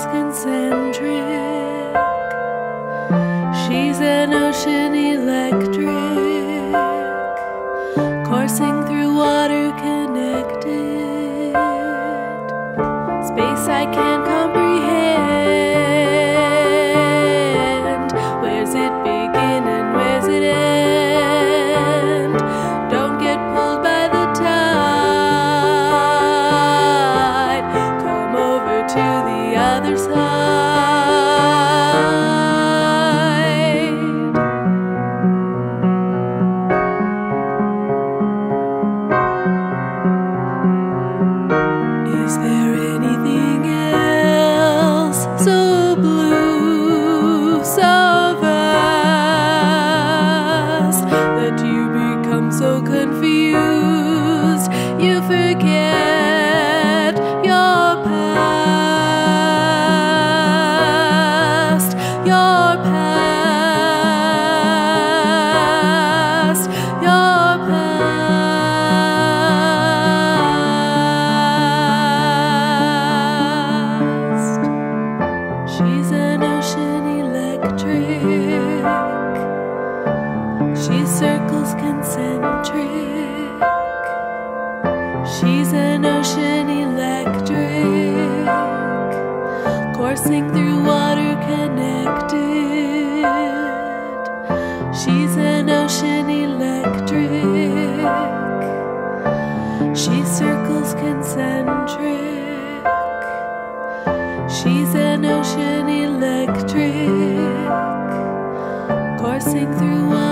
is concentric. She's an ocean electric, coursing through water connected. Space I can't comprehend. Where's it begin and where's it end? Don't get pulled by the tide. Come over to the other side. Is there anything else so blue, so vast, that you become so confused you forget your past? Your past, your past. She's an ocean electric. She circles concentric. She's an ocean electric, coursing through water connected. She's an ocean electric. She circles concentric. She's an ocean electric, coursing through water.